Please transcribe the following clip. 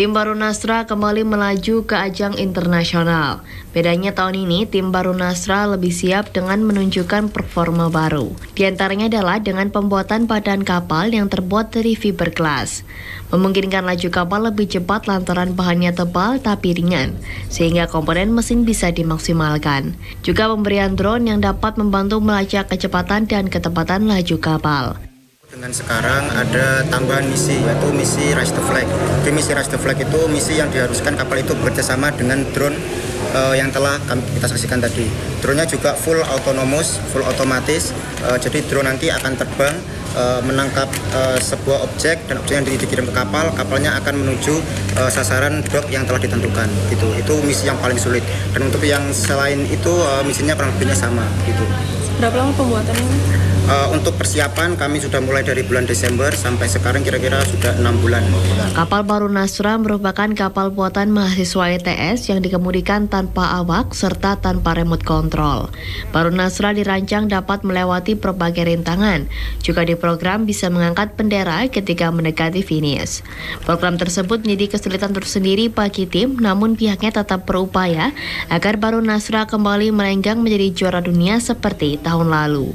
Tim Barunastra kembali melaju ke ajang internasional. Bedanya tahun ini, tim Barunastra lebih siap dengan menunjukkan performa baru. Di antaranya adalah dengan pembuatan badan kapal yang terbuat dari fiberglass. Memungkinkan laju kapal lebih cepat lantaran bahannya tebal tapi ringan, sehingga komponen mesin bisa dimaksimalkan. Juga pemberian drone yang dapat membantu melacak kecepatan dan ketepatan laju kapal. Dengan sekarang ada tambahan misi, yaitu misi Rise to Flag. Di misi Rise to Flag itu misi yang diharuskan kapal itu bekerjasama dengan drone yang telah kita saksikan tadi. Drone-nya juga full autonomous, full otomatis, jadi drone nanti akan terbang menangkap sebuah objek, dan objek yang dikirim ke kapal, kapalnya akan menuju sasaran dock yang telah ditentukan. Gitu. Itu misi yang paling sulit. Dan untuk yang selain itu misinya kurang lebihnya sama. Gitu. Berapa lama pembuatannya? Untuk persiapan kami sudah mulai dari bulan Desember sampai sekarang kira-kira sudah 6 bulan. Kapal Barunastra merupakan kapal buatan mahasiswa ITS yang dikemudikan tanpa awak serta tanpa remote control. Barunastra dirancang dapat melewati berbagai rintangan. Juga diprogram bisa mengangkat bendera ketika mendekati finish. Program tersebut menjadi kesulitan tersendiri bagi tim, namun pihaknya tetap berupaya agar Barunastra kembali melenggang menjadi juara dunia seperti tahun lalu.